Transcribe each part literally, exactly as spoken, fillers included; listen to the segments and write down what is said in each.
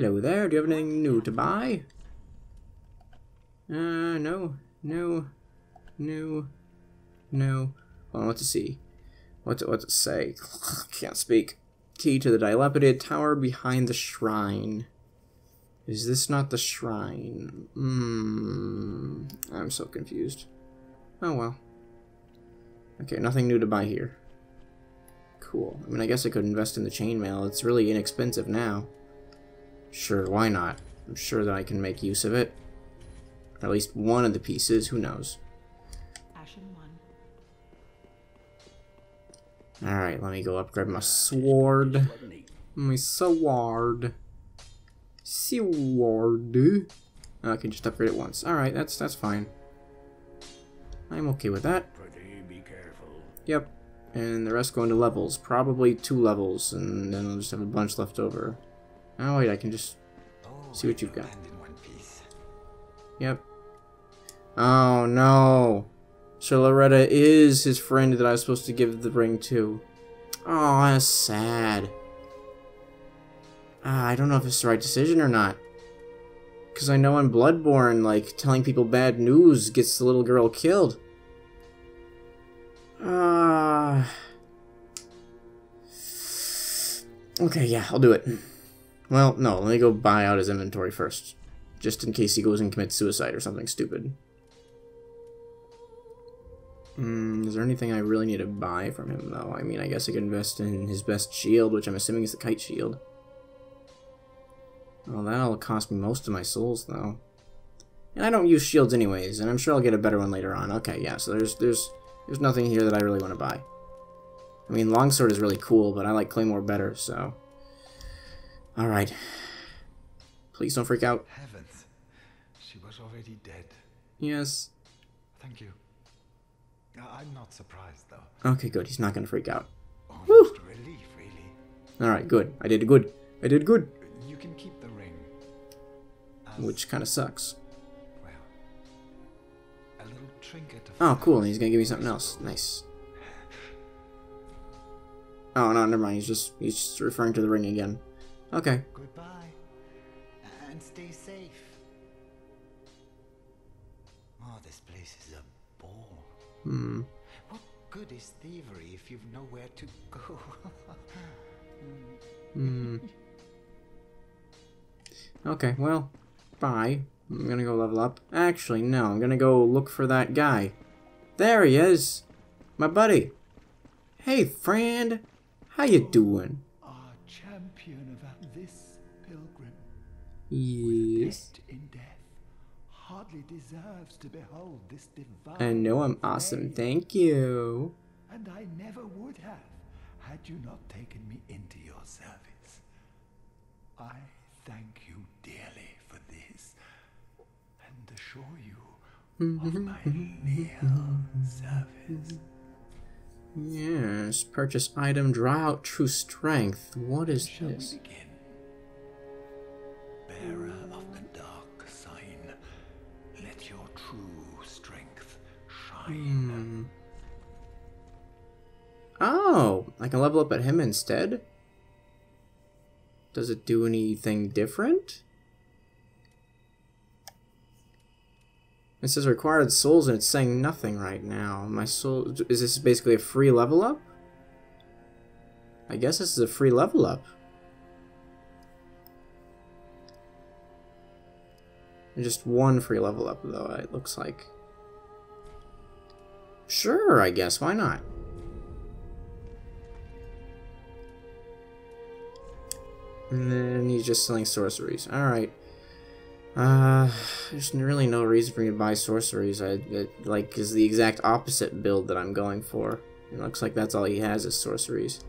Hello there, do you have anything new to buy? Uh, no, no, no, no. Hold on, what's it see? What's it, what's it say? Can't speak. Key to the dilapidated tower behind the shrine. Is this not the shrine? Hmm. I'm so confused. Oh well. Okay, nothing new to buy here. Cool. I mean, I guess I could invest in the chainmail. It's really inexpensive now. Sure, why not? I'm sure that I can make use of it. Or at least one of the pieces, who knows? Alright, let me go up, grab my sword. My sword. Sword. I can just upgrade it once. Alright, that's that's fine. I'm okay with that. Yep. And the rest go into levels. Probably two levels, and then I'll just have a bunch left over. Oh wait, I can just see what you've got. Yep. Oh no. So Loretta is his friend that I was supposed to give the ring to. Oh, that's sad. Ah, I don't know if it's the right decision or not. Because I know in Bloodborne, like, telling people bad news gets the little girl killed. Ah. Uh... Okay, yeah, I'll do it. Well, no, let me go buy out his inventory first. Just in case he goes and commits suicide or something stupid. Mm, is there anything I really need to buy from him, though? I mean, I guess I could invest in his best shield, which I'm assuming is the kite shield. Well, that'll cost me most of my souls, though. And I don't use shields anyways, and I'm sure I'll get a better one later on. Okay, yeah, so there's there's there's nothing here that I really want to buy. I mean, longsword is really cool, but I like Claymore better, so... Alright. Please don't freak out. Heavens. She was already dead. Yes. Thank you. I'm not surprised, though. Okay, good. He's not gonna freak out. Woo! Relief, really. All right, good. I did good. I did good. You can keep the ring. As Which kind of sucks. Well, a little trinket. Oh, cool. He's gonna give me something else. Nice. Oh no, never mind. He's just he's just referring to the ring again. Okay. Goodbye, and stay safe. Oh, this place is a bore. Hmm. What good is thievery if you've nowhere to go? Hmm. Okay, well, bye. I'm gonna go level up. Actually, no, I'm gonna go look for that guy. There he is! My buddy! Hey, friend! How you doing? Our champion of this pilgrim. Yes. Hardly deserves to behold this divine. I know I'm awesome, thank you. And I never would have had you not taken me into your service. I thank you dearly for this, and assure you of my leal service. Yes, purchase item, draw out true strength. What is Shall this? We begin? Bearer of the Dark Sign. Let your true strength shine. Mm. Oh, I can level up at him instead? Does it do anything different? It says required souls and it's saying nothing right now. My soul... Is this basically a free level up? I guess this is a free level up. Just one free level up, though, it looks like. Sure, I guess. Why not? And then he's just selling sorceries. Alright. Uh, there's really no reason for me to buy sorceries. I, it, like, is the exact opposite build that I'm going for. It looks like that's all he has is sorceries.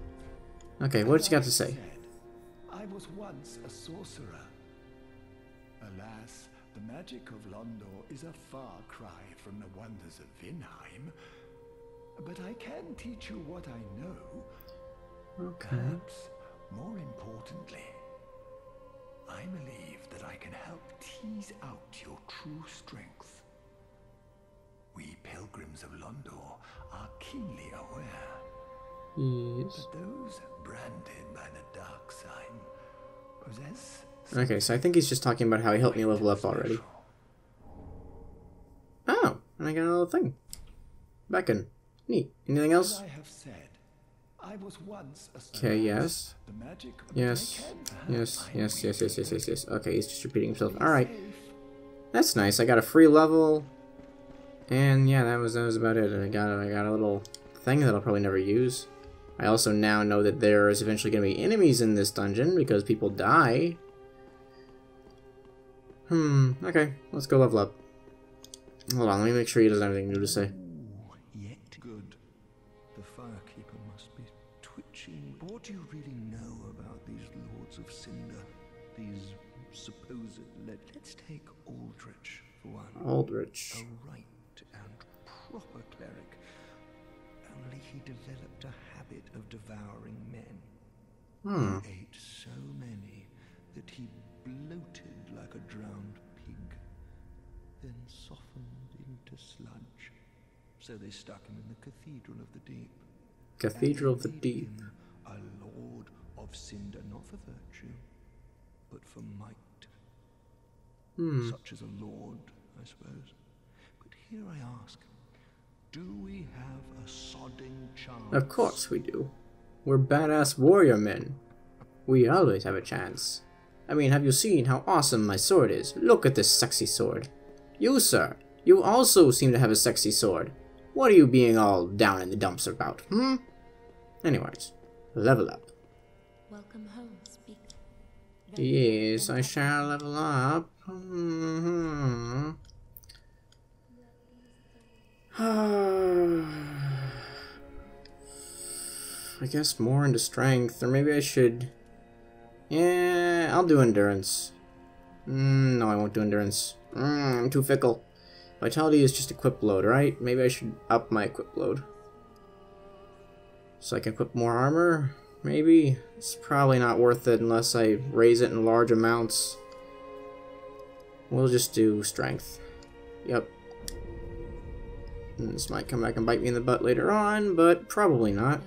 Okay, what's he got to say? I was once a sorcerer. Alas... The magic of Londor is a far cry from the wonders of Vinheim, but I can teach you what I know. Okay. Perhaps more importantly, I believe that I can help tease out your true strength. We pilgrims of Londor are keenly aware yes. that those branded by the Dark Sign possess Okay, so I think he's just talking about how he helped me level up already. Oh, and I got another thing. Beckon. Neat. Anything else? Okay, yes. Yes. Yes, yes, yes, yes, yes, yes, yes. Okay, he's just repeating himself. Alright. That's nice. I got a free level. And yeah, that was that was about it. And I got I got a little thing that I'll probably never use. I also now know that there is eventually going to be enemies in this dungeon because people die. Hmm, okay. Let's go level up. Hold on, let me make sure he doesn't have anything new to say. Yet good. The firekeeper must be twitching. What do you really know about these lords of Cinder? These supposed let let's take Aldrich for one. Aldrich. A right and proper cleric. Only he developed a habit of devouring men. Hmm. He ate so many that he bloated like a drowned pig, then softened into sludge. So they stuck him in the Cathedral of the Deep. Cathedral of the Deep. A lord of Cinder, not for virtue, but for might. Hmm. Such as a lord, I suppose. But here I ask, do we have a sodding chance? Of course we do. We're badass warrior men. We always have a chance. I mean, have you seen how awesome my sword is? Look at this sexy sword. You, sir, you also seem to have a sexy sword. What are you being all down in the dumps about, hmm? Anyways, level up. Welcome home, speak. Yes, I shall level up. Mm-hmm. I guess more into strength, or maybe I should... Yeah, I'll do endurance. Mm, no, I won't do endurance. Mm, I'm too fickle. Vitality is just equip load, right? Maybe I should up my equip load. So I can equip more armor? Maybe? It's probably not worth it unless I raise it in large amounts. We'll just do strength. Yep. And this might come back and bite me in the butt later on, but probably not.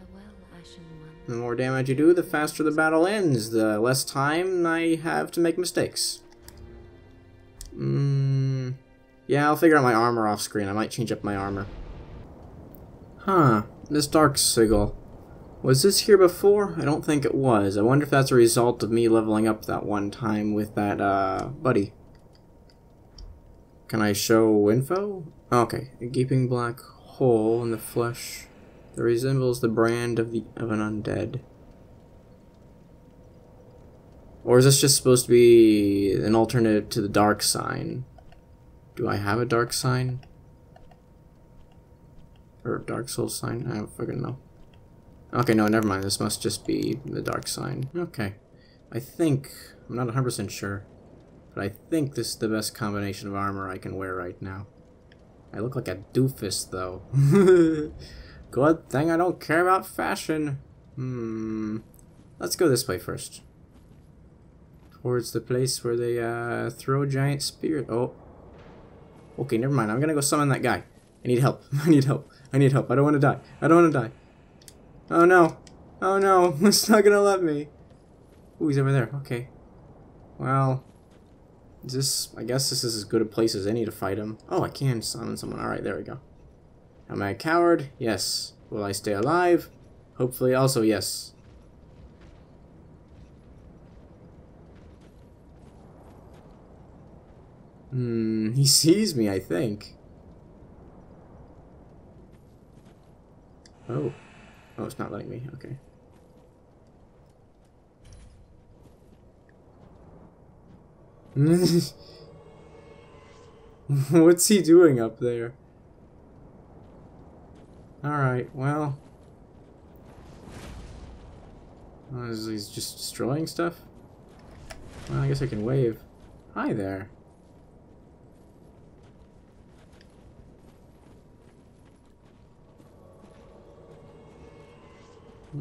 The more damage you do, the faster the battle ends, the less time I have to make mistakes. Mm, yeah, I'll figure out my armor off screen. I might change up my armor. Huh, this Dark Sigil. Was this here before? I don't think it was. I wonder if that's a result of me leveling up that one time with that, uh, buddy. Can I show info? Okay, a gaping black hole in the flesh that resembles the brand of the of an undead. Or is this just supposed to be an alternative to the dark sign? Do I have a dark sign? Or dark soul sign? I don't fucking know. Okay, no, never mind. This must just be the dark sign. Okay. I think, I'm not one hundred percent sure, but I think this is the best combination of armor I can wear right now. I look like a doofus, though. Good thing I don't care about fashion. Hmm. Let's go this way first. Towards the place where they uh, throw giant spears. Oh. Okay, never mind. I'm gonna go summon that guy. I need help. I need help. I need help. I don't want to die. I don't want to die. Oh no. Oh no. It's not gonna let me. Ooh, he's over there. Okay. Well. Is this? I guess this is as good a place as any to fight him. Oh, I can summon someone. Alright, there we go. Am I a coward? Yes. Will I stay alive? Hopefully also yes. Hmm, he sees me, I think. Oh. Oh, it's not letting me. Okay. What's he doing up there? Alright, well... Oh, he's just destroying stuff? Well, I guess I can wave. Hi there.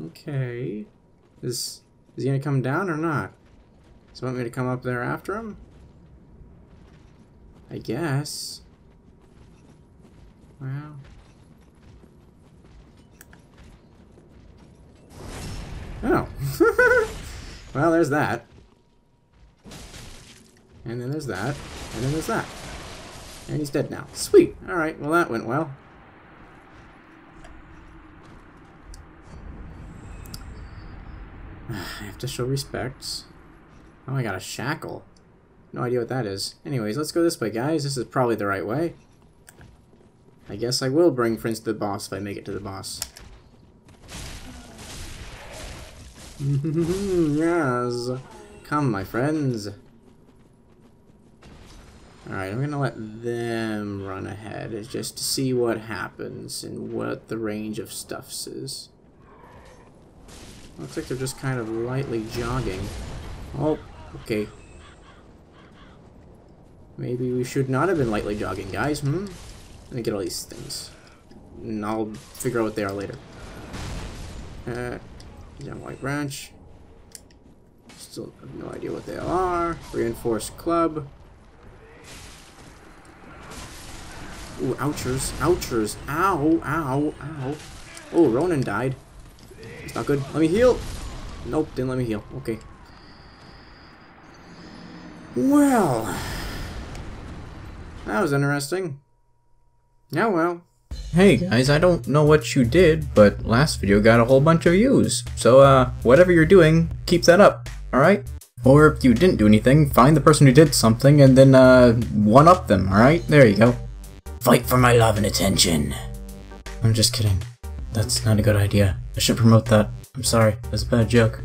Okay... Is... Is he gonna come down or not? Does he want me to come up there after him? I guess... Well... Oh. Well, there's that. And then there's that. And then there's that. And he's dead now. Sweet! Alright, well that went well. I have to show respect. Oh, I got a shackle. No idea what that is. Anyways, let's go this way, guys. This is probably the right way. I guess I will bring friends to the boss if I make it to the boss. Yes! Come, my friends. Alright, I'm gonna let them run ahead just to see what happens and what the range of stuffs is. Looks like they're just kind of lightly jogging. Oh, okay. Maybe we should not have been lightly jogging, guys, hmm? Let me get all these things. And I'll figure out what they are later. Uh, young white branch. Still have no idea what they are. Reinforced club. Ooh, ouchers, ouchers, ow, ow, ow. Oh, Ronan died. It's not good. Let me heal! Nope, didn't let me heal. Okay. Well... that was interesting. Yeah, well. Hey guys, I don't know what you did, but last video got a whole bunch of views. So, uh, whatever you're doing, keep that up, alright? Or if you didn't do anything, find the person who did something and then, uh, one-up them, alright? There you go. Fight for my love and attention. I'm just kidding. That's not a good idea. I should promote that. I'm sorry, that's a bad joke.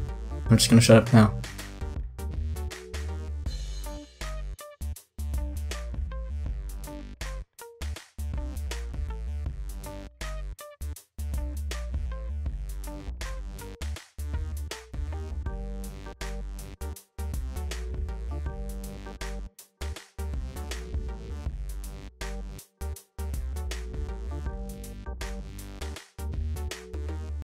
I'm just gonna shut up now.